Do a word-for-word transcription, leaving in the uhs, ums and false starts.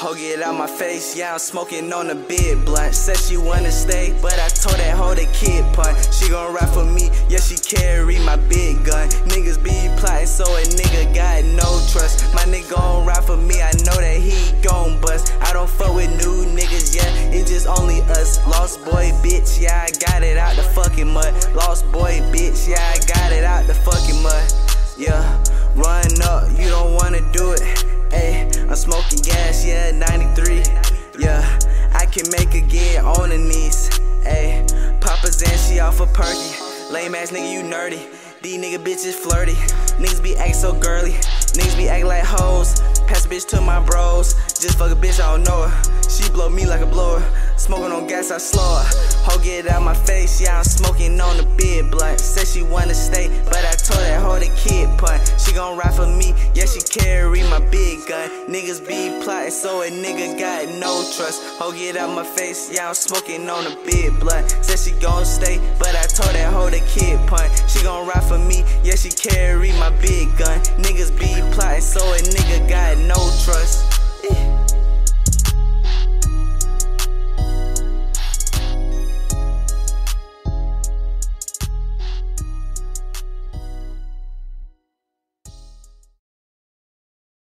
Ho, get out my face, yeah, I'm smoking on a big blunt. Said she wanna stay, but I told that hoe the kid punt. She gon' ride for me, yeah, she carry my big gun. Niggas be plotting, so a nigga got no trust. My nigga gon' ride for me, I know that he gon' bust. I don't fuck with new niggas, yeah, it's just only us. Lost boy, bitch, yeah, I got it out the fucking mud. Lost boy, bitch, yeah, I got it out the fucking mud. Yeah, run up, you don't wanna do it. Ayy, I'm smoking gas, yeah, ninety-three. Yeah, I can make a get on the knees. Ayy, Papa's and she off a perky. Lame ass nigga, you nerdy. These nigga bitches flirty. Niggas be act so girly. Niggas be act like hoes. Pass a bitch to my bros. Just fuck a bitch, I don't know her. She blow me like a blower. Smoking on gas, I slow her. Ho, get out my face, yeah, I'm smoking on the big blunt. Said she wanna stay, but I told that hoe the kid punt. She gon' ride for me, yeah, she carry my big gun. Niggas be plotting, so a nigga got no trust. Ho, get out my face, yeah, I'm smoking on the big blunt. Said she gon' stay, but I told that hoe the kid punt. She gon' ride for me, yeah, she carry my big gun. Niggas be plotting, so a nigga got no trust.